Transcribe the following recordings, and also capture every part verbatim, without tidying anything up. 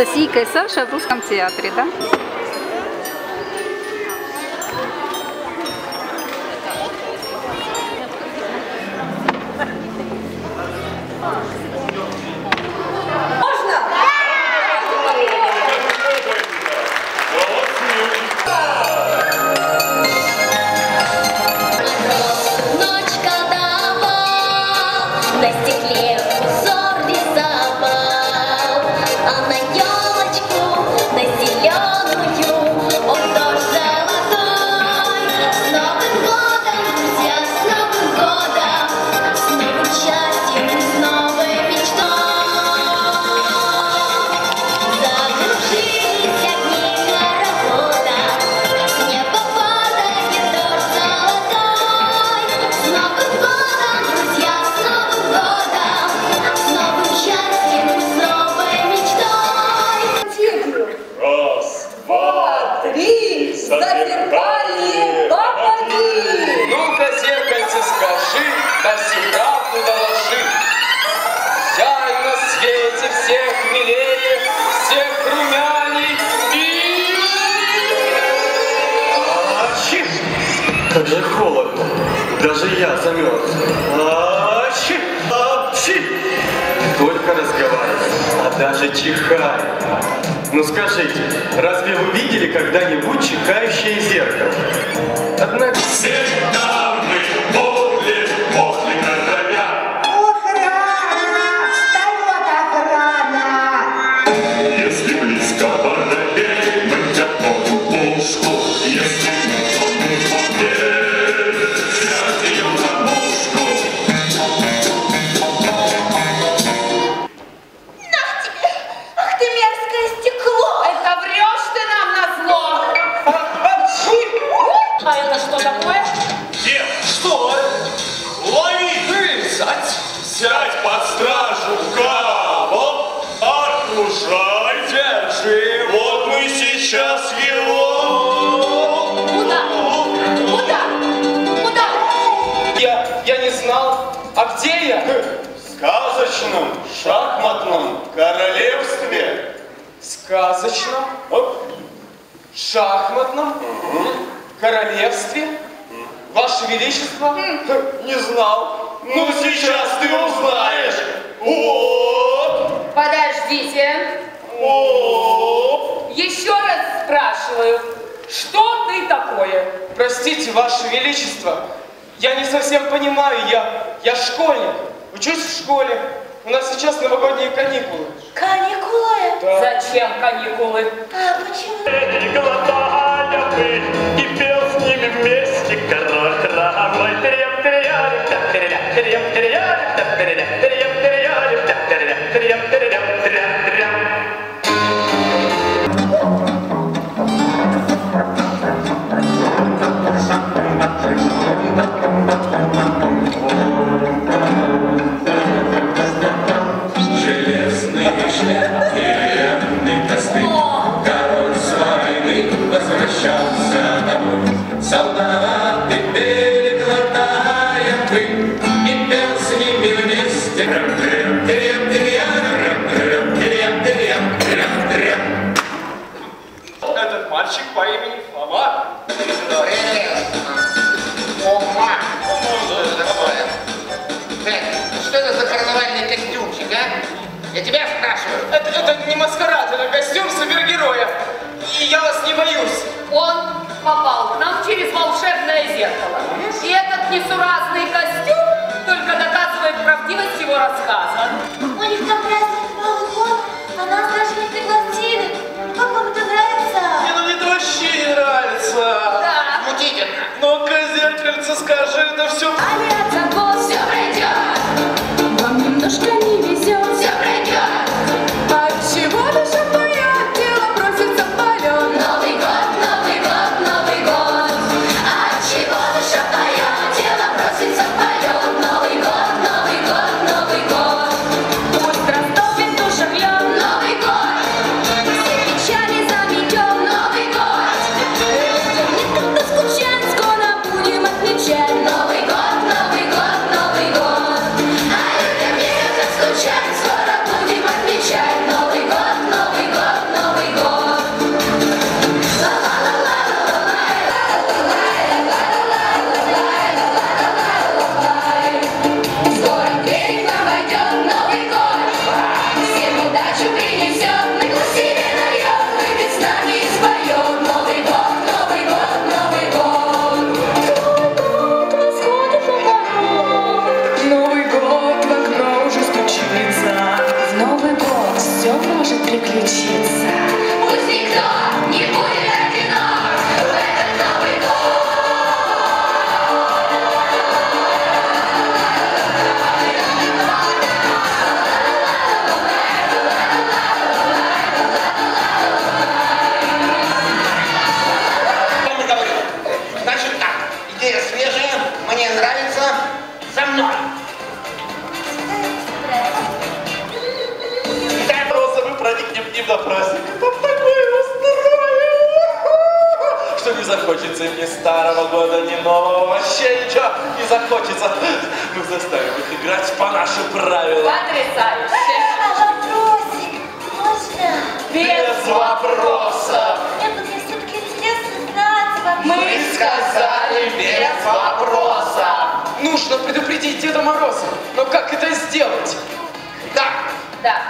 Анастасийка и Саша в Русском театре, да? Как же холодно, даже я замерз. А-чи, а-чи. Только разговаривай, а даже чихай. Ну скажите, разве вы видели когда-нибудь чихающее зеркало? Однако... Всегда мы поле, после короля. Ох, рано, встает охрана. Если близко воробей, мы готовы пушку. Если в шахматном королевстве. Сказочном, оп, шахматном королевстве, Ваше Величество, не знал. Ну сейчас ты узнаешь. Оп. Подождите. Оп. Еще раз спрашиваю, что ты такое? Простите, Ваше Величество, я не совсем понимаю, я, я школьник, учусь в школе. У нас сейчас новогодние каникулы. Каникулы? Да. Зачем каникулы? А почему? Эти голодали мы, и пел с ними вместе король храмой. Новый год! Захочется и мне старого года, ни нового, вообще ничего не захочется. Ну, заставим их играть по нашим правилам. Потрясающе! Вопросик, можно? Без вопроса. Нет, мне все-таки интересно знать вопрос. Мы сказали без вопроса. Нужно предупредить Деда Мороза. Но как это сделать? Да. Да.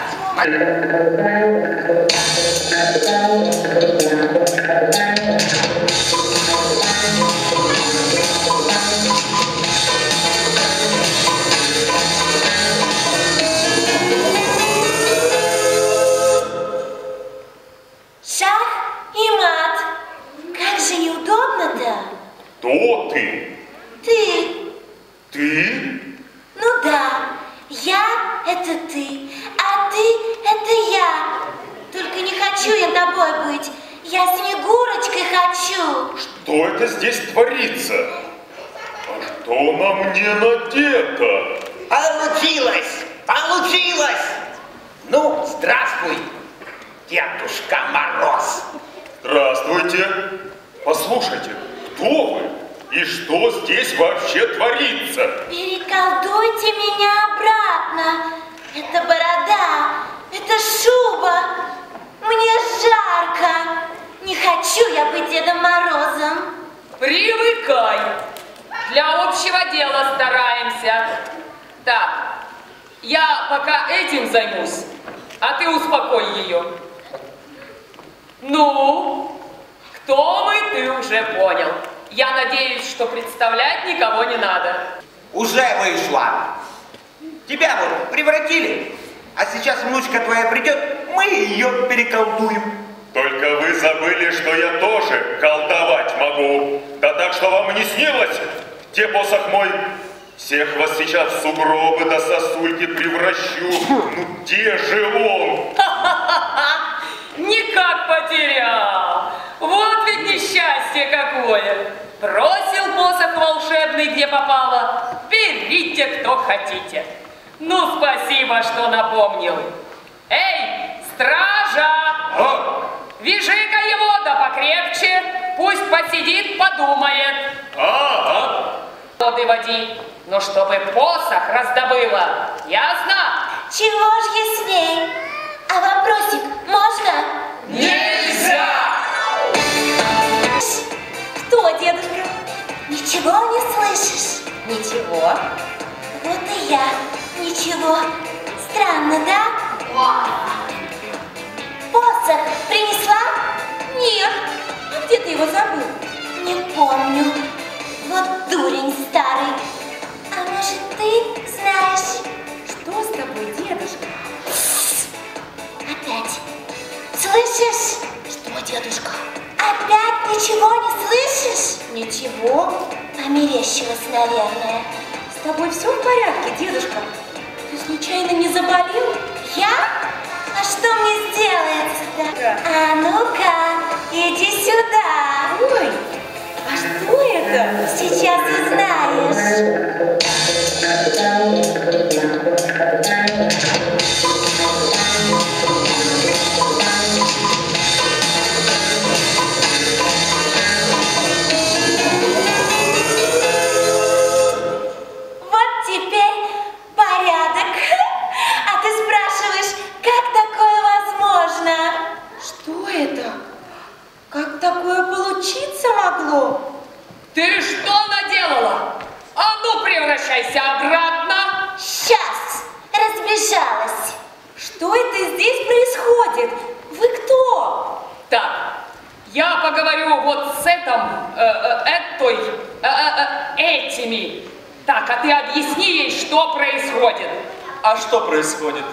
Происходит.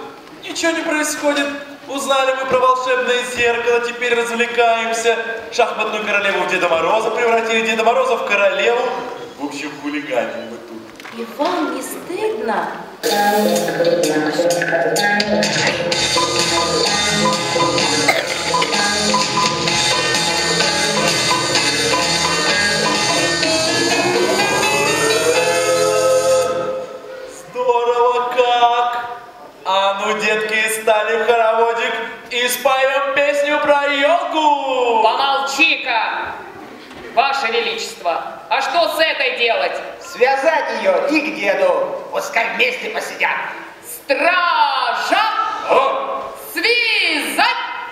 Ничего не происходит. Узнали мы про волшебное зеркало, теперь развлекаемся. Шахматную королеву в Деда Мороза превратили, Деда Мороза в королеву. В общем, хулиганим мы тут. И вам не стыдно? Здорово как! А ну, детки, встали в хороводик и споем песню про йогу! Помолчи-ка, Ваше Величество! А что с этой делать? Связать ее и к деду, пускай вместе посидят. Стража! О! Связать!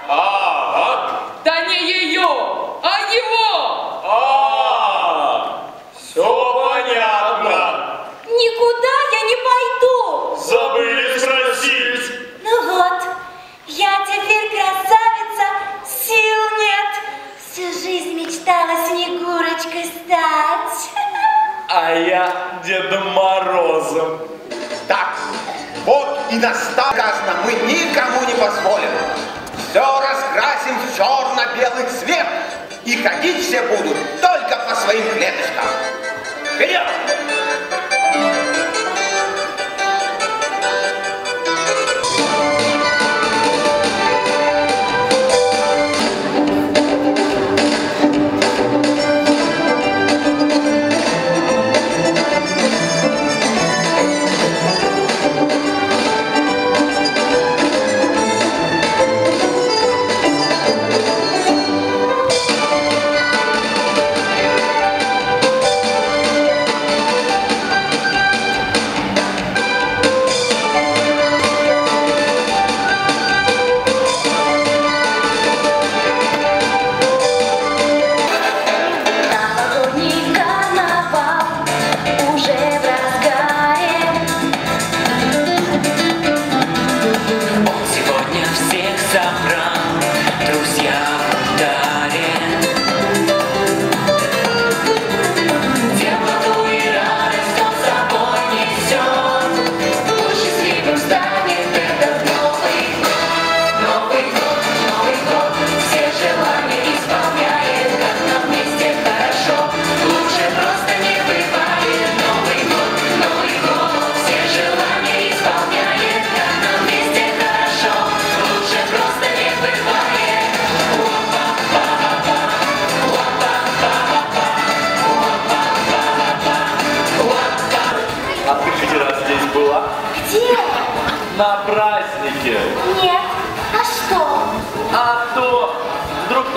А-а-а. Да не ее, а его! А-а-а. Все понятно! Никуда я не пойду! Забыли спросить! Ну вот, я теперь красавица, сил нет! Всю жизнь мечтала Снегурочкой стать! А я Дедом Морозом. Так, вот и настало. Мы никому не позволим. Все раскрасим в черно-белый цвет. И ходить все будут только по своим клеточкам. Вперед!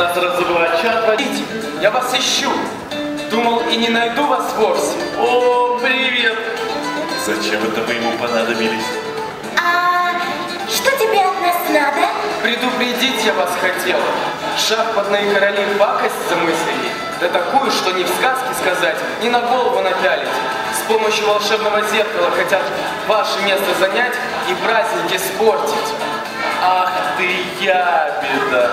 Нас разоблачат, водите. Я вас ищу. Думал, и не найду вас вовсе. О, привет. Зачем это вы ему понадобились? А что тебе от нас надо? Предупредить я вас хотела. Шахматные короли пакость замыслили. Да такую, что ни в сказке сказать, ни на голову напялить. С помощью волшебного зеркала хотят ваше место занять и праздники испортить. Ах ты ябеда!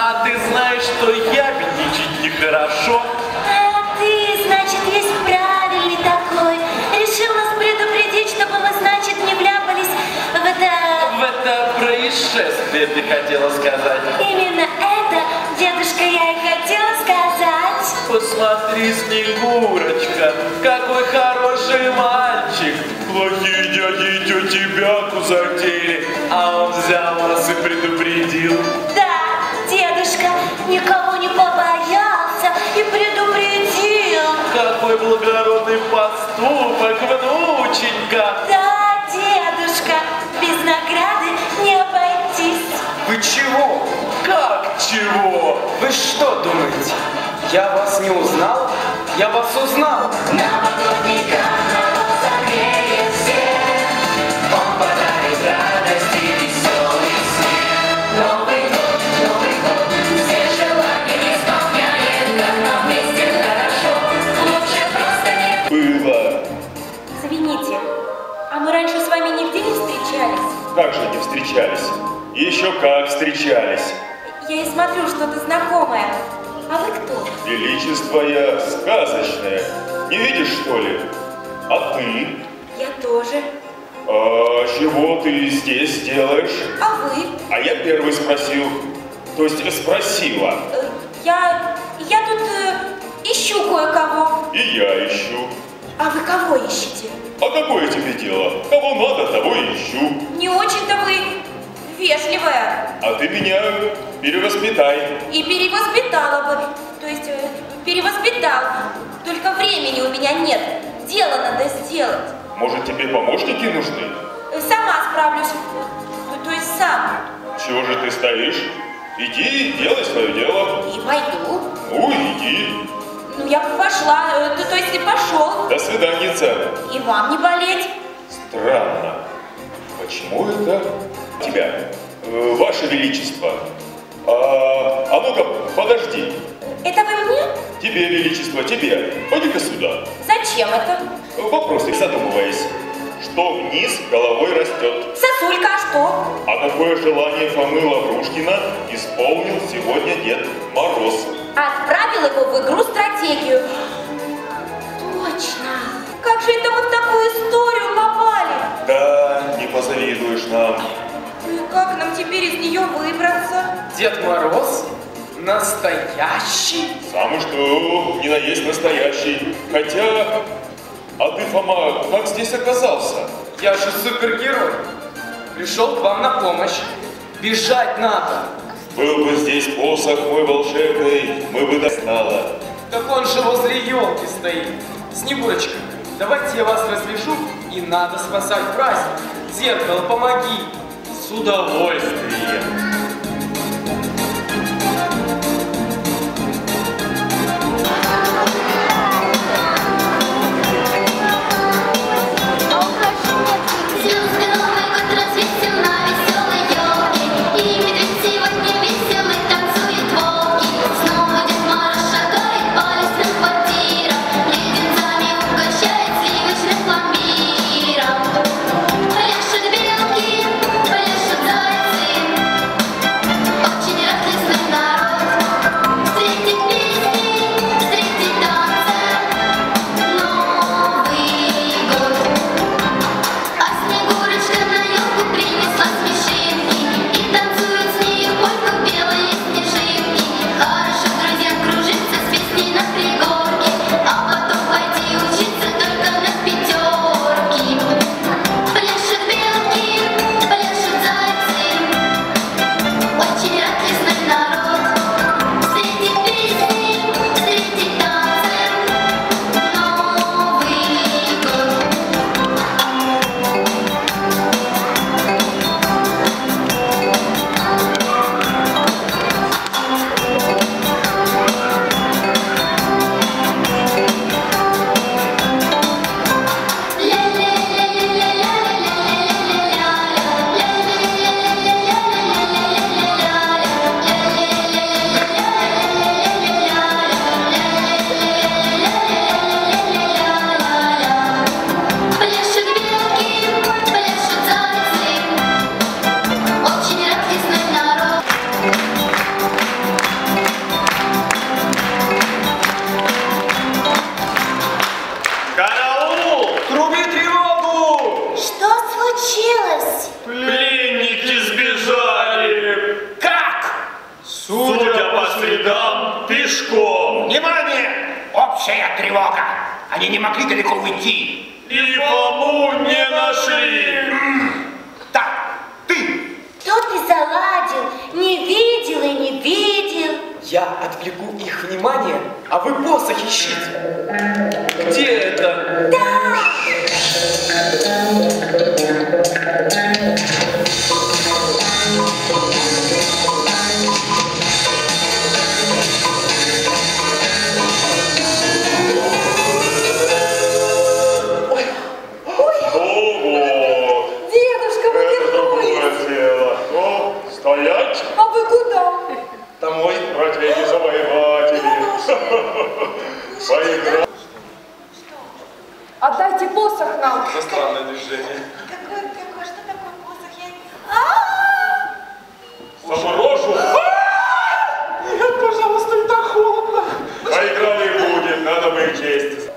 А ты знаешь, что ябедничать нехорошо? А ты, значит, весь правильный такой. Решил нас предупредить, чтобы мы, значит, не вляпались в это... В это происшествие, ты хотела сказать. Именно это, дедушка, я и хотела сказать. Посмотри, Снегурочка, какой хороший мальчик. Плохие дяди и тети бяку затеяли, а он взял нас и предупредил. Никого не побоялся и предупредил. Какой благородный поступок, внученька! Да, дедушка, без награды не обойтись. Вы чего? Как чего? Вы что думаете? Я вас не узнал? Я вас узнал. Как же не встречались? Еще как встречались. Я и смотрю, что-то знакомое. А вы кто? Величество я сказочное. Не видишь, что ли? А ты? Я тоже. а, чего ты здесь делаешь? А вы? А я первый спросил, то есть спросила. Я, я тут э, ищу кое-кого. И я ищу. А вы кого ищете? А какое тебе дело? Кого надо, того и ищу. Не очень-то вы вежливая. А ты меня перевоспитай. И перевоспитала бы, то есть перевоспитал. Только времени у меня нет. Дело надо сделать. Может, тебе помощники нужны? Сама справлюсь. То, то есть сам. Чего же ты стоишь? Иди, делай свое дело. И пойду. Ну, иди. Ну, я пошла, то, то есть ты пошел. До свидания. И вам не болеть. Странно. Почему это? Тебя, э, ваше величество. А, а ну-ка, подожди. Это вы мне? Тебе, величество, тебе. Пойди-ка сюда. Зачем это? Вопросик, задумываясь. Что вниз головой растет? Сосулька, а что? А какое желание Фомы Лаврушкина исполнил сегодня Дед Мороз? Отправил его в игру стратегию. Точно. Как же это мы в такую историю попали? Да, не позавидуешь нам. Ну и как нам теперь из нее выбраться? Дед Мороз? Настоящий? Самый что ни на есть настоящий. Хотя, а ты, Фома, как здесь оказался? Я же супергерой. Пришел к вам на помощь. Бежать надо. Был бы здесь посох мой волшебный, мы бы достало. Так он же возле елки стоит. Снегурочка, давайте я вас развяжу, и надо спасать праздник. Зеркало, помоги. С удовольствием.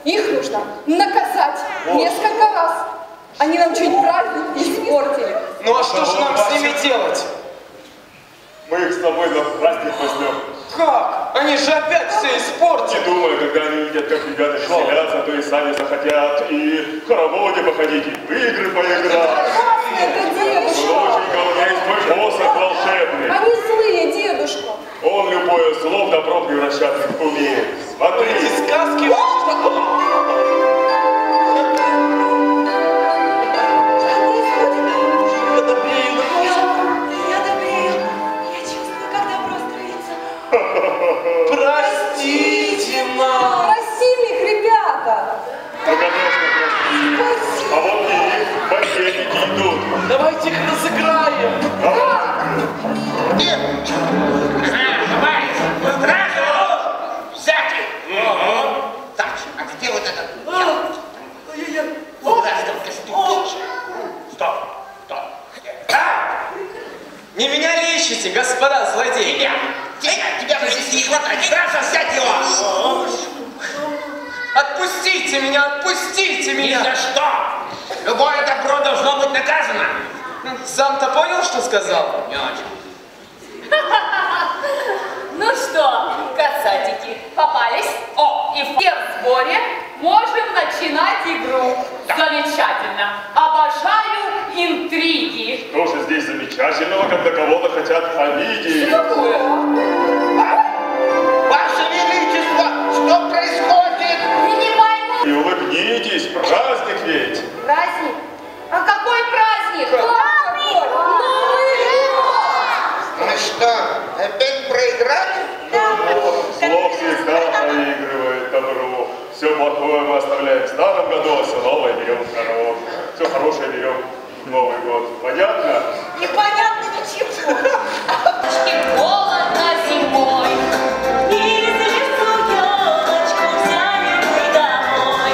Их нужно наказать несколько раз. Они нам что-нибудь правильно. Ну а что же нам с ними делать? Мы их с тобой на праздник возьмем. Как? Они же опять все испортят. И думаю, когда они видят, как ребята веселятся, то и сами захотят и в хороводе походить, и в игры поиграть. Это дедушка! Доченька, у меня есть мой посох волшебный. Они злые, дедушка. Он любое зло в добро превращаться умеет. Смотри. Эти сказки... Простите нас! Простили их, ребята! Ну, конечно, прости. А вот и их пакетики идут. Давайте их разыграем! Здравствуйте! Всякий! Так, а где вот это? Стоп! Стоп! Не меня ли ищете, господа злодеи? Тебя! Тебя в жизни не хватает! Сразу взять его! Отпустите меня! Отпустите меня! Ни за что! Любое добро должно быть наказано! Сам-то понял, что сказал? Не очень. Ну что, касатики, попались? О, и все в сборе. Можем начинать игру. Да. Замечательно. Обожаю интриги. Что же здесь замечательного, когда кого-то хотят обидеть? Что такое? А? Ваше Величество, что происходит? Вы не пойму. И улыбнитесь, праздник ведь. Праздник? А какой праздник? Главный! Ну что, опять проиграли? Да. Слов всегда проигрывает добро. Все плохое мы оставляем в старом году, а все новое берем в корову. Все хорошее берем в Новый год. Понятно? Непонятно ничего. И холодно зимой. И за лесу елочку взяли мы домой.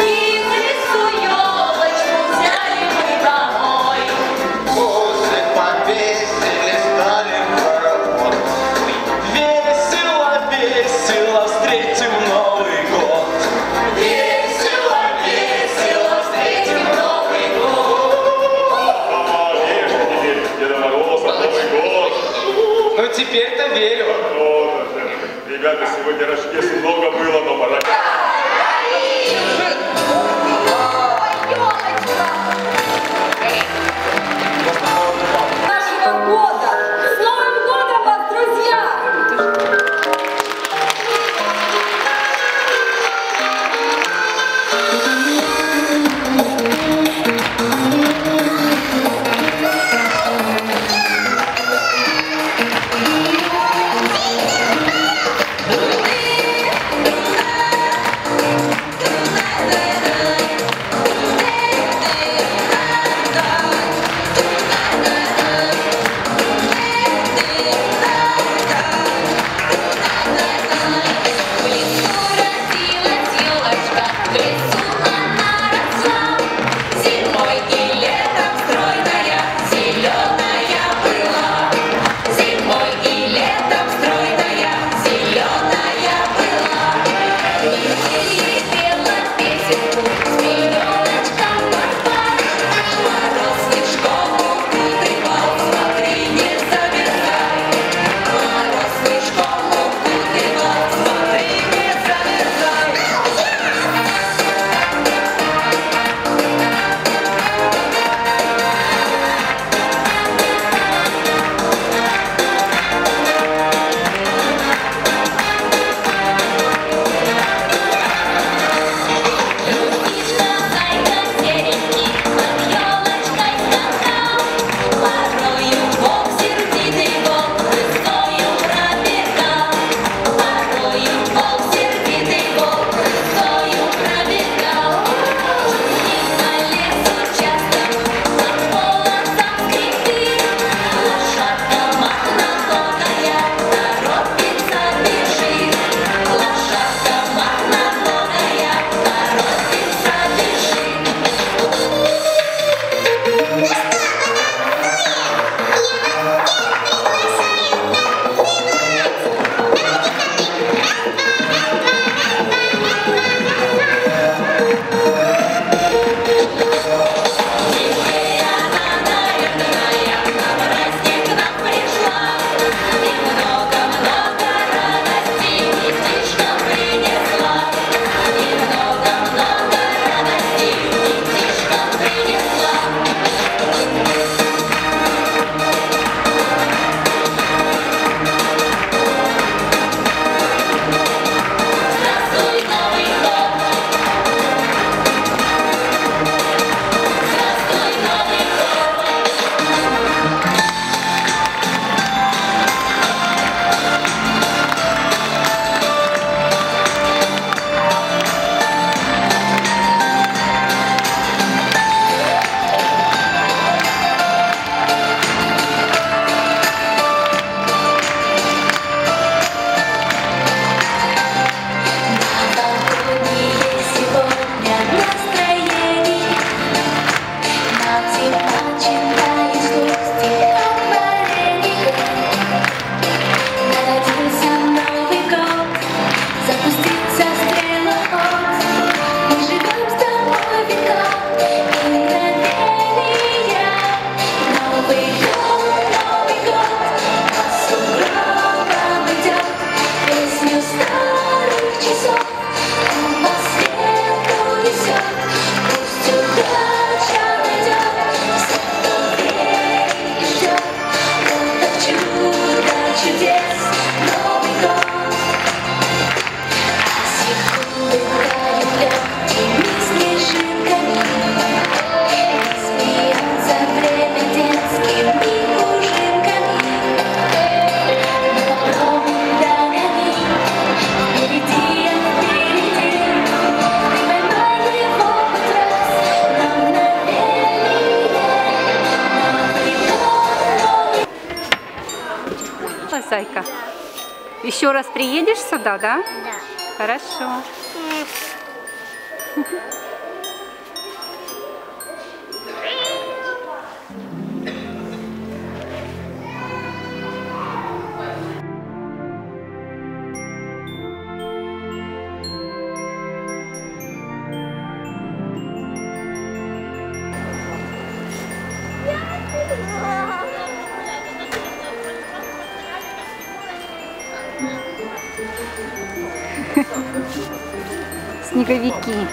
И за лесу елочку взяли мы домой. После повесили, стали хоровод. Весело, весело встретим Новый год. Ну теперь-то верю. О, ребята, сегодня рожкес много было, но пора. Нашего года! С Новым годом вас, друзья! Thank you. Зайка, еще раз приедешь сюда, да? Да. Хорошо. Снеговики.